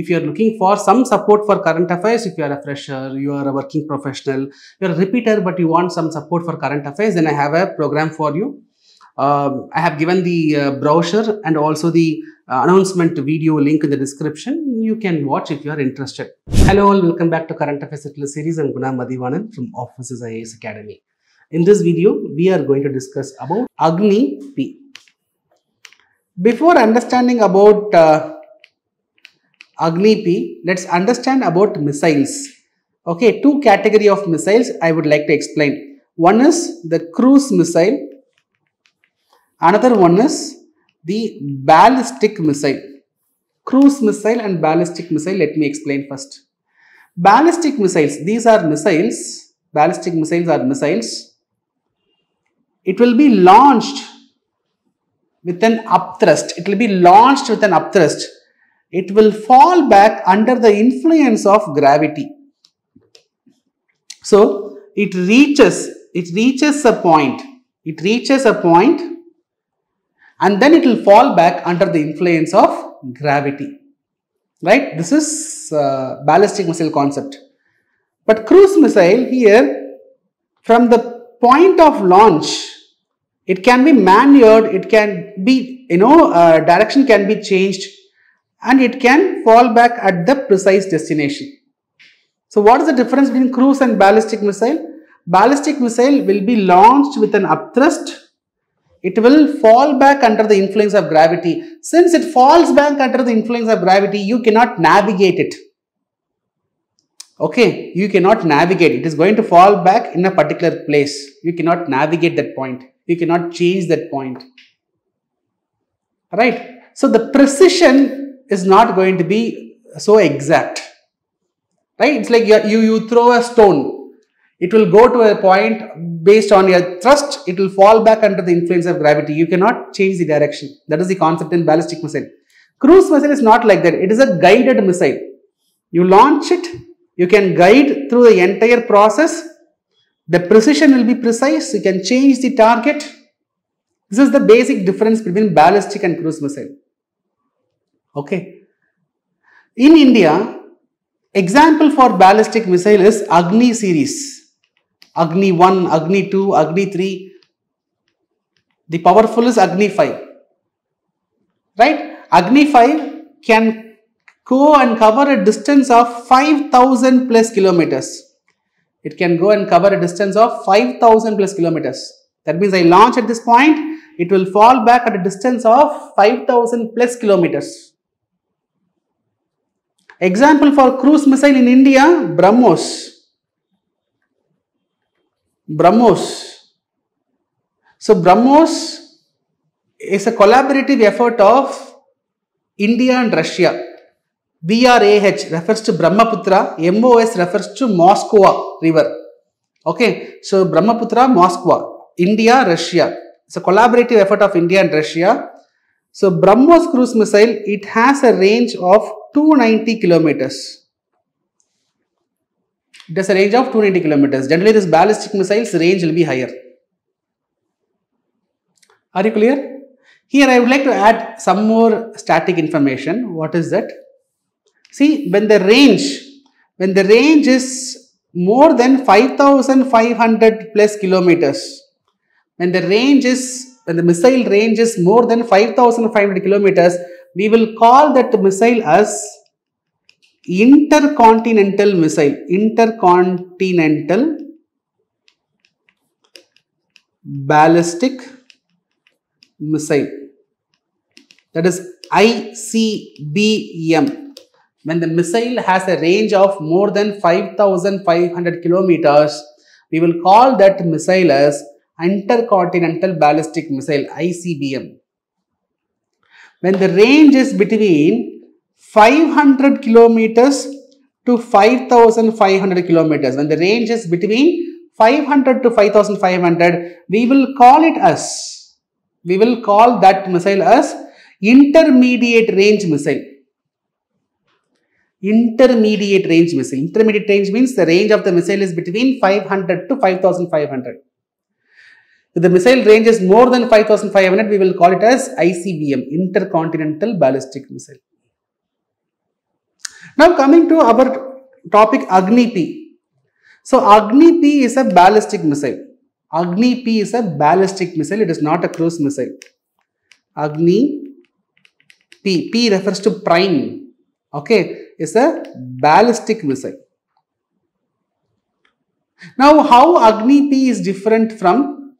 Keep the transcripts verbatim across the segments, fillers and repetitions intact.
if you are looking for some support for current affairs, if you are a fresher, you are a working professional, you are a repeater, but you want some support for current affairs, then I have a program for you. Uh, I have given the uh, brochure and also the uh, announcement video link in the description. You can watch if you are interested. Hello all, welcome back to Current Affairs series. I'm Guna Madhivanan from Officers I A S Academy. In this video, we are going to discuss about Agni-P. Before understanding about uh, Agni-P, let's understand about missiles. Okay, two category of missiles I would like to explain. One is the cruise missile. Another one is the ballistic missile. Cruise missile and ballistic missile, let me explain first. Ballistic missiles, these are missiles. Ballistic missiles are missiles. It will be launched with an upthrust. It will be launched with an upthrust. It will fall back under the influence of gravity. So, it reaches, it reaches a point. It reaches a point. And then it will fall back under the influence of gravity, right? This is uh, ballistic missile concept. But cruise missile here, from the point of launch, it can be manured, it can be, you know, uh, direction can be changed and it can fall back at the precise destination. So what is the difference between cruise and ballistic missile? Ballistic missile will be launched with an upthrust. It will fall back under the influence of gravity. Since it falls back under the influence of gravity, you cannot navigate it. Okay, you cannot navigate. It is going to fall back in a particular place. You cannot navigate that point. You cannot change that point. Right? So, the precision is not going to be so exact. Right? It's like you, you, you throw a stone. It will go to a point based on your thrust, it will fall back under the influence of gravity. You cannot change the direction. That is the concept in ballistic missile. Cruise missile is not like that. It is a guided missile. You launch it, you can guide through the entire process. The precision will be precise. You can change the target. This is the basic difference between ballistic and cruise missile. Okay. In India, example for ballistic missile is Agni series. Agni one, Agni two, Agni three, the powerful is Agni five, right? Agni five can go and cover a distance of five thousand plus kilometers. It can go and cover a distance of five thousand plus kilometers. That means I launch at this point, it will fall back at a distance of five thousand plus kilometers. Example for cruise missile in India, Brahmos. Brahmos. So, Brahmos is a collaborative effort of India and Russia. B R A H refers to Brahmaputra, M O S refers to Moskva river. Okay, so Brahmaputra, Moskva, India, Russia. It's a collaborative effort of India and Russia. So, Brahmos cruise missile, it has a range of two hundred ninety kilometers. It has a range of two hundred ninety kilometers. Generally, this ballistic missile's range will be higher. Are you clear? Here, I would like to add some more static information. What is that? See, when the range, when the range is more than five thousand five hundred plus kilometers, when the range is, when the missile range is more than five thousand five hundred kilometers, we will call that missile as intercontinental missile, intercontinental ballistic missile, that is I C B M. When the missile has a range of more than five thousand five hundred kilometers, we will call that missile as intercontinental ballistic missile, I C B M. When the range is between five hundred kilometers to five thousand five hundred kilometers, when the range is between five hundred to five thousand five hundred, we will call it as, we will call that missile as intermediate range missile. Intermediate range missile. Intermediate range means the range of the missile is between five hundred to five thousand five hundred. If the missile range is more than five thousand five hundred, we will call it as I C B M, intercontinental ballistic missile. Now coming to our topic Agni-P. So Agni-P is a ballistic missile. Agni-P is a ballistic missile. It is not a cruise missile. Agni-P. P refers to prime. Okay. It's a ballistic missile. Now, how Agni-P is different from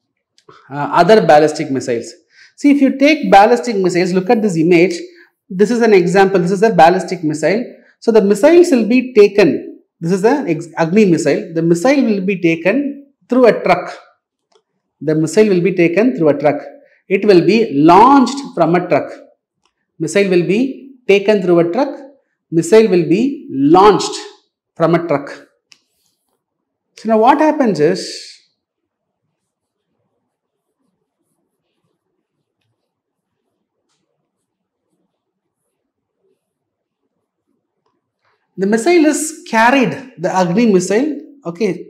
uh, other ballistic missiles? See, if you take ballistic missiles, look at this image. This is an example. This is a ballistic missile. So, the missiles will be taken. This is an Agni missile. The missile will be taken through a truck. The missile will be taken through a truck. It will be launched from a truck. Missile will be taken through a truck. Missile will be launched from a truck. So now what happens is, the missile is carried, the Agni missile, okay,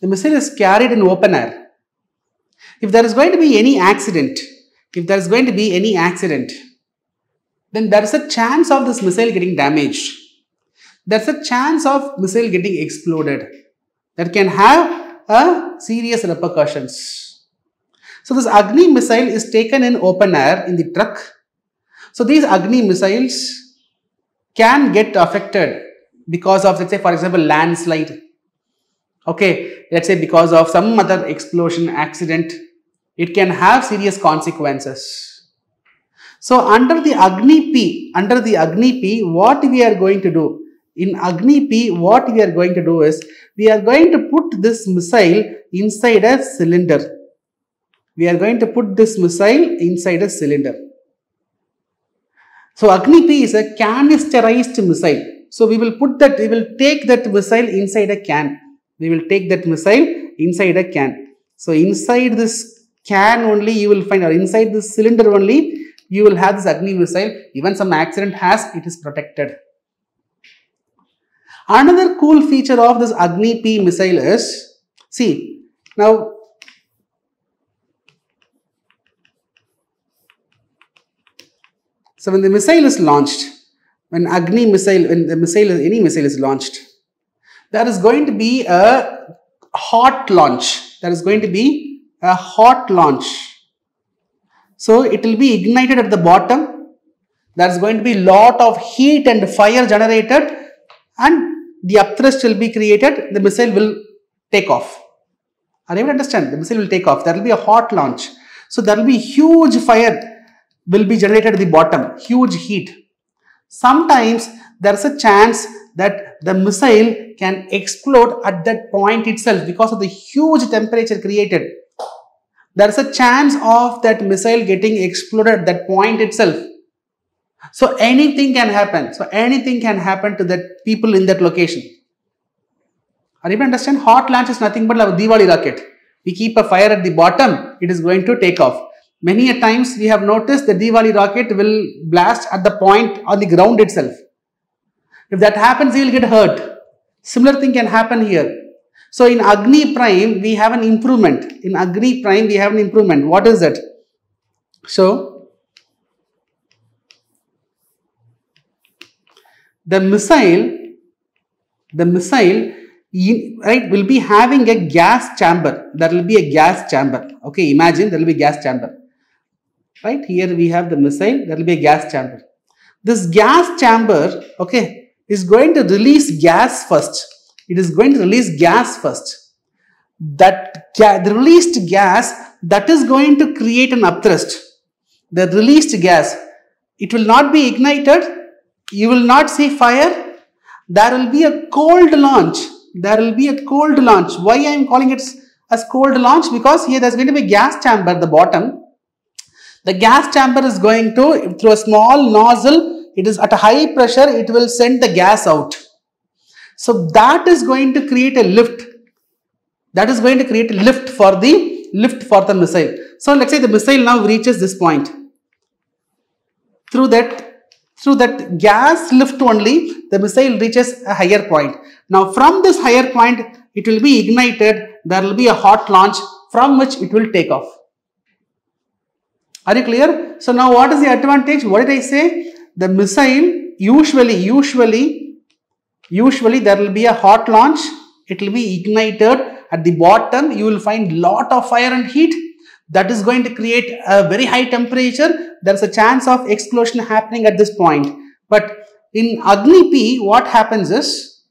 the missile is carried in open air. If there is going to be any accident, if there is going to be any accident, then there is a chance of this missile getting damaged. There is a chance of missile getting exploded. That can have a serious repercussions. So this Agni missile is taken in open air in the truck. So these Agni missiles can get affected because of, let's say, for example, landslide. Okay, let's say because of some other explosion accident, it can have serious consequences. So under the Agni-P, under the Agni-P, what we are going to do? In Agni-P, what we are going to do is, we are going to put this missile inside a cylinder. We are going to put this missile inside a cylinder. So Agni-P is a canisterized missile. So we will put that, we will take that missile inside a can. We will take that missile inside a can. So inside this can only you will find, or inside this cylinder only, you will have this Agni missile. Even some accident has, it is protected. Another cool feature of this Agni-P missile is, see, now, so when the missile is launched, when Agni missile, when the missile, any missile is launched, there is going to be a hot launch, there is going to be a hot launch. So it will be ignited at the bottom, there is going to be lot of heat and fire generated, and the upthrust will be created, the missile will take off. Are you able to understand? The missile will take off. There will be a hot launch. So there will be huge fire will be generated at the bottom, huge heat. Sometimes there is a chance that the missile can explode at that point itself because of the huge temperature created. There is a chance of that missile getting exploded at that point itself. So anything can happen. So anything can happen to the people in that location. Are you able to understand? Hot launch is nothing but a Diwali rocket. We keep a fire at the bottom. It is going to take off. Many a times we have noticed the Diwali rocket will blast at the point on the ground itself. If that happens, you will get hurt. Similar thing can happen here. So in Agni-Prime, we have an improvement. In Agni-Prime, we have an improvement. What is it? So the missile, the missile, right, will be having a gas chamber. There will be a gas chamber. Okay, imagine there will be a gas chamber. Right, here we have the missile, there will be a gas chamber. This gas chamber, okay, is going to release gas first. It is going to release gas first. That ga- the released gas, that is going to create an upthrust. The released gas, it will not be ignited. You will not see fire. There will be a cold launch. There will be a cold launch. Why I am calling it as cold launch? Because here there is going to be a gas chamber at the bottom. The gas chamber is going to, through a small nozzle, it is at a high pressure, it will send the gas out. So that is going to create a lift. That is going to create a lift for the, lift for the missile. So let's say the missile now reaches this point. Through that, through that gas lift only, the missile reaches a higher point. Now from this higher point, it will be ignited. There will be a hot launch from which it will take off. Are you clear? So now what is the advantage? What did I say? The missile usually, usually Usually there will be a hot launch, it will be ignited at the bottom, you will find lot of fire and heat that is going to create a very high temperature. There is a chance of explosion happening at this point. But in Agni P, what happens is,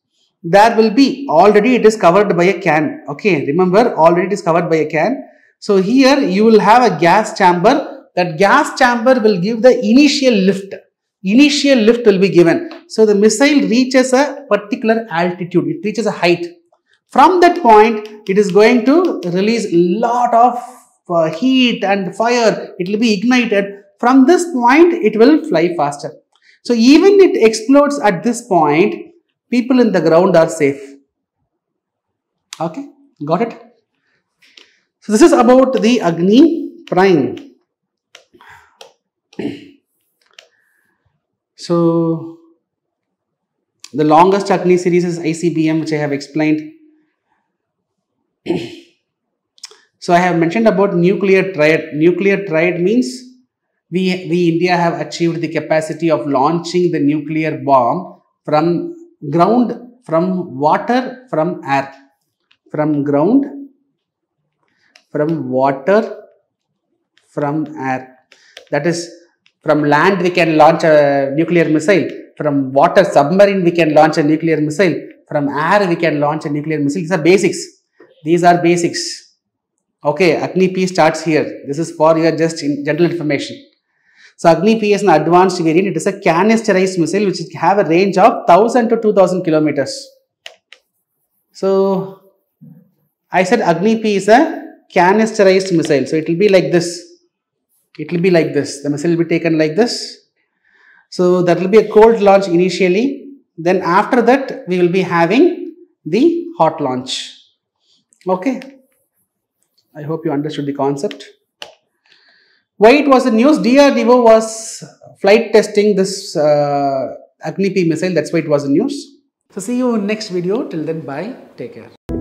there will be, already it is covered by a can, okay, remember already it is covered by a can. So here you will have a gas chamber, that gas chamber will give the initial lift. Initial lift will be given. So the missile reaches a particular altitude, it reaches a height. From that point, it is going to release lot of uh, heat and fire, it will be ignited. From this point, it will fly faster. So even it explodes at this point, people in the ground are safe. Okay, got it? So this is about the Agni-Prime. So, the longest Agni series is I C B M, which I have explained. So, I have mentioned about nuclear triad. Nuclear triad means we, we India have achieved the capacity of launching the nuclear bomb from ground, from water, from air. From ground, from water, from air. That is, from land we can launch a nuclear missile, from water submarine we can launch a nuclear missile, from air we can launch a nuclear missile. These are basics. These are basics. Okay, Agni P starts here. This is for your just in general information. So Agni P is an advanced variant. It is a canisterized missile which have a range of one thousand to two thousand kilometers. So I said Agni P is a canisterized missile. So it will be like this. It will be like this. The missile will be taken like this. So that will be a cold launch initially. Then after that, we will be having the hot launch. Okay. I hope you understood the concept. Why it was the news? D R D O was flight testing this uh, Agni P missile. That's why it was the news. So see you in next video. Till then, bye. Take care.